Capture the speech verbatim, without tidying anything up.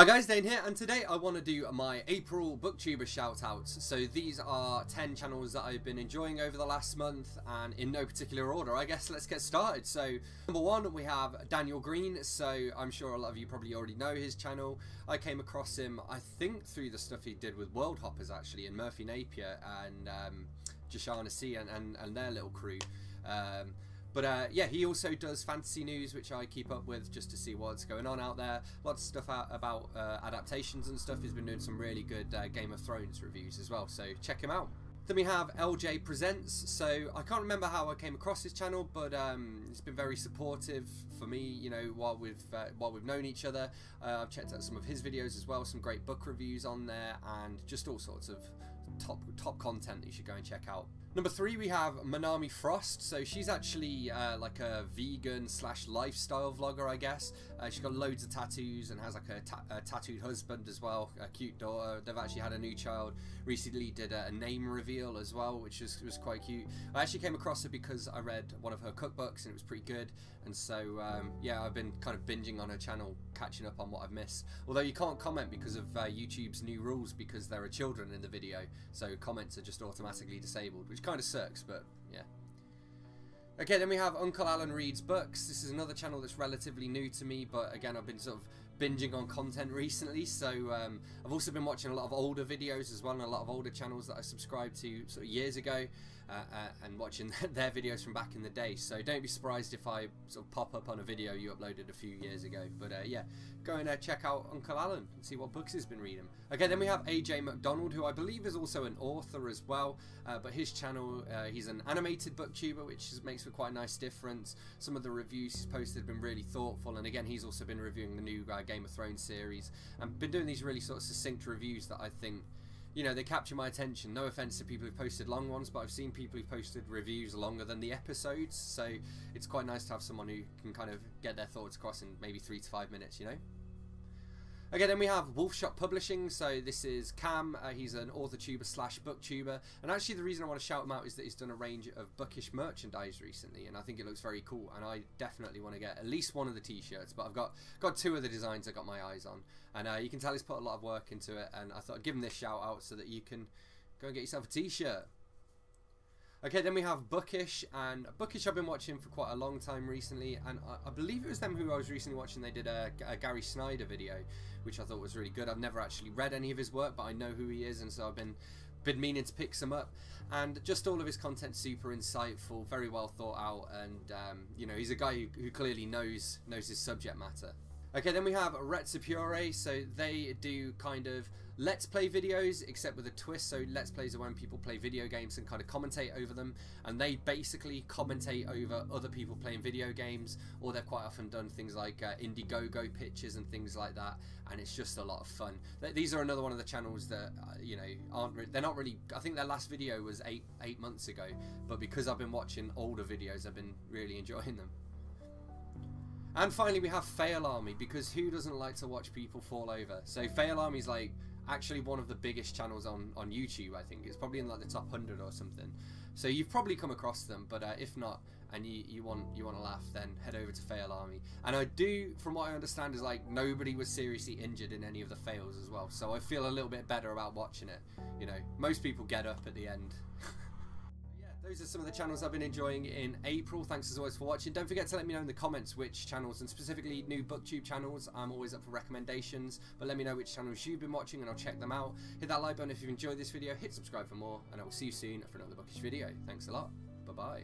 Hi guys, Dane here, and today I want to do my April BookTuber shoutouts. So these are ten channels that I've been enjoying over the last month, and in no particular order, I guess. Let's get started. So number one, we have Daniel Green. So I'm sure a lot of you probably already know his channel. I came across him, I think, through the stuff he did with World Hoppers, actually, and Murphy Napier and um, Jashana C and, and, and their little crew. Um, But uh, yeah, he also does fantasy news, which I keep up with just to see what's going on out there. Lots of stuff out about uh, adaptations and stuff. He's been doing some really good uh, Game of Thrones reviews as well, so check him out. Then we have L J Presents. So I can't remember how I came across his channel, but um, it's been very supportive for me, you know, while we've uh, while we've known each other. Uh, I've checked out some of his videos as well, some great book reviews on there, and just all sorts of top top content that you should go and check out. Number three, we have Monami Frost. So she's actually uh, like a vegan slash lifestyle vlogger, I guess. Uh, she's got loads of tattoos and has like a, ta a tattooed husband as well, a cute daughter. They've actually had a new child. Recently did a, a name reveal as well, which was, was quite cute. I actually came across her because I read one of her cookbooks and it was pretty good. And so, um, yeah, I've been kind of binging on her channel, catching up on what I've missed. Although you can't comment because of uh, YouTube's new rules, because there are children in the video. So comments are just automatically disabled, which kind of sucks, but yeah. Okay, then we have Uncle Allan Reads Books. This is another channel that's relatively new to me, but again, I've been sort of binging on content recently, so um, I've also been watching a lot of older videos as well, and a lot of older channels that I subscribed to sort of years ago, uh, uh, and watching their videos from back in the day. So don't be surprised if I sort of pop up on a video you uploaded a few years ago. But uh, yeah, go and uh, check out Uncle Allan and see what books he's been reading. Okay, then we have A J MacDonald, who I believe is also an author as well, uh, but his channel, uh, he's an animated booktuber, which is, makes for quite a nice difference. Some of the reviews he's posted have been really thoughtful, and again, he's also been reviewing the new guy. Uh, Game of Thrones series, and been doing these really sort of succinct reviews that I think, you know, they capture my attention. No offense to people who've posted long ones, but I've seen people who've posted reviews longer than the episodes, so it's quite nice to have someone who can kind of get their thoughts across in maybe three to five minutes, you know. Okay, then we have Wolfshot Publishing. So this is Cam. Uh, he's an authortuber slash booktuber. And actually the reason I want to shout him out is that he's done a range of Bookish merchandise recently, and I think it looks very cool. And I definitely want to get at least one of the t-shirts, but I've got, got two of the designs I got my eyes on. And uh, you can tell he's put a lot of work into it, and I thought I'd give him this shout out so that you can go and get yourself a t-shirt. Okay, then we have Bookish, and Bookish I've been watching for quite a long time recently, and I, I believe it was them who I was recently watching. They did a, a Gary Snyder video, which I thought was really good. I've never actually read any of his work, but I know who he is, and so I've been, been meaning to pick some up. And just all of his content super insightful, very well thought out, and um, you know, he's a guy who, who clearly knows, knows his subject matter. Okay, then we have Retsupurae. So they do kind of Let's Play videos, except with a twist. So Let's Plays are when people play video games and kind of commentate over them, and they basically commentate over other people playing video games, or they've quite often done things like uh, Indiegogo pitches and things like that, and it's just a lot of fun. These are another one of the channels that, uh, you know, aren't, they're not really, I think their last video was eight, eight months ago, but because I've been watching older videos, I've been really enjoying them. And finally we have Fail Army, because who doesn't like to watch people fall over? So Fail Army is like actually one of the biggest channels on, on YouTube, I think. It's probably in like the top one hundred or something. So you've probably come across them, but uh, if not, and you, you want you want to laugh, then head over to Fail Army. And I do, from what I understand, is like nobody was seriously injured in any of the fails as well. So I feel a little bit better about watching it. You know, most people get up at the end. Those are some of the channels I've been enjoying in April. Thanks as always for watching. Don't forget to let me know in the comments which channels, and specifically new BookTube channels. I'm always up for recommendations, but let me know which channels you've been watching and I'll check them out. Hit that like button if you've enjoyed this video, hit subscribe for more, and I will see you soon for another Bookish video. Thanks a lot. Bye-bye.